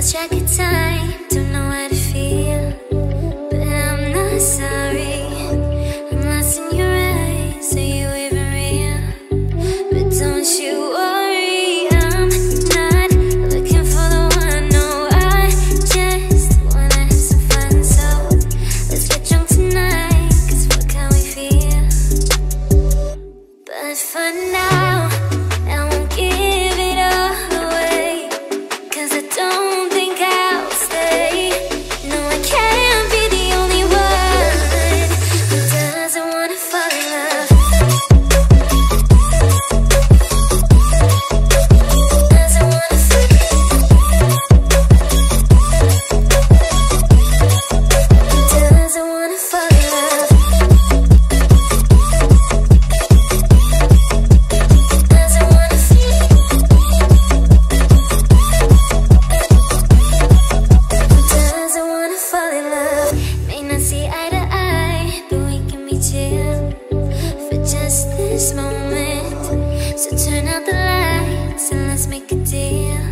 lost track of time, don't know how to feel, but I'm not sorry. I'm lost in your eyes, are you even real? But don't you worry, I'm not looking for the one. No, I just wanna have some fun, so let's get drunk tonight, 'cause what can we feel? But for now, I won't give. This moment, so turn out the lights and let's make a deal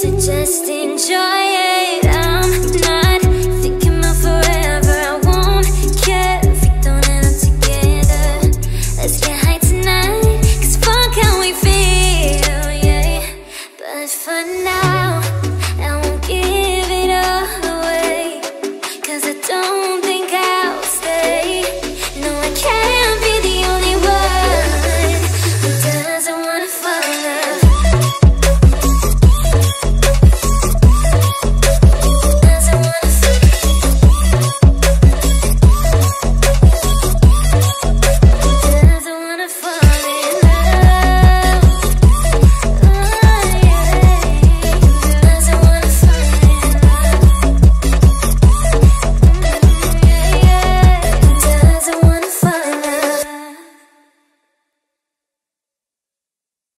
to just enjoy.